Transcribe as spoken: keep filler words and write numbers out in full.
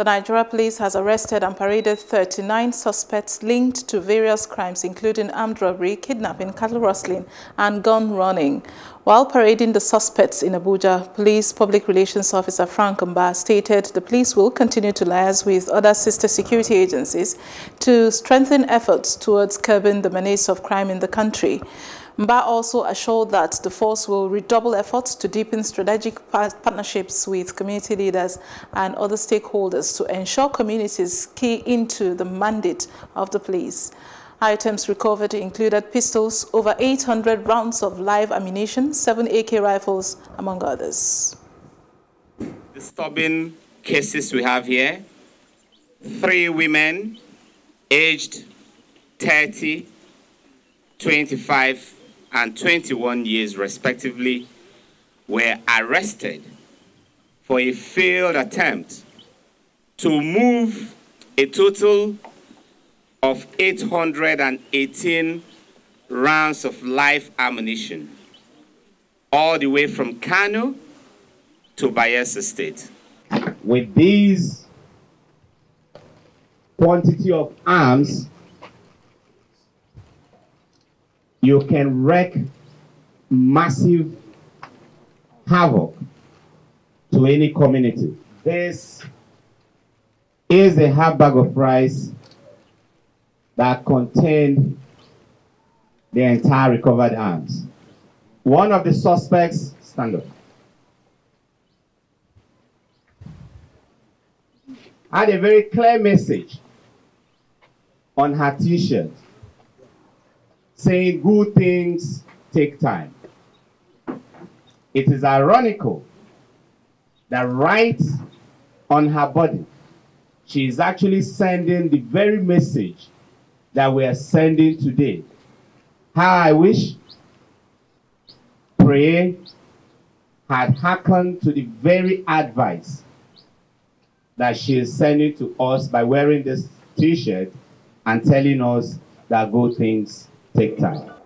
The Nigeria Police has arrested and paraded thirty-nine suspects linked to various crimes, including armed robbery, kidnapping, cattle rustling, and gun running. While parading the suspects in Abuja, Police Public Relations Officer Frank Mba stated the police will continue to liaise with other sister security agencies to strengthen efforts towards curbing the menace of crime in the country. Mba also assured that the force will redouble efforts to deepen strategic partnerships with community leaders and other stakeholders to ensure communities key into the mandate of the police. Items recovered included pistols, over eight hundred rounds of live ammunition, seven A K rifles, among others. Disturbing cases we have here: three women aged thirty, twenty-five, and twenty-one years respectively were arrested for a failed attempt to move a total of eight hundred eighteen rounds of live ammunition all the way from Kano to Bayelsa State. With these quantity of arms, you can wreak massive havoc to any community. This is a half bag of rice that contained the entire recovered arms. One of the suspects, stand up, had a very clear message on her t-shirt, saying good things take time. It is ironical that right on her body, she is actually sending the very message that we are sending today. How I wish prayer had hearkened to the very advice that she is sending to us by wearing this t-shirt and telling us that good things take time.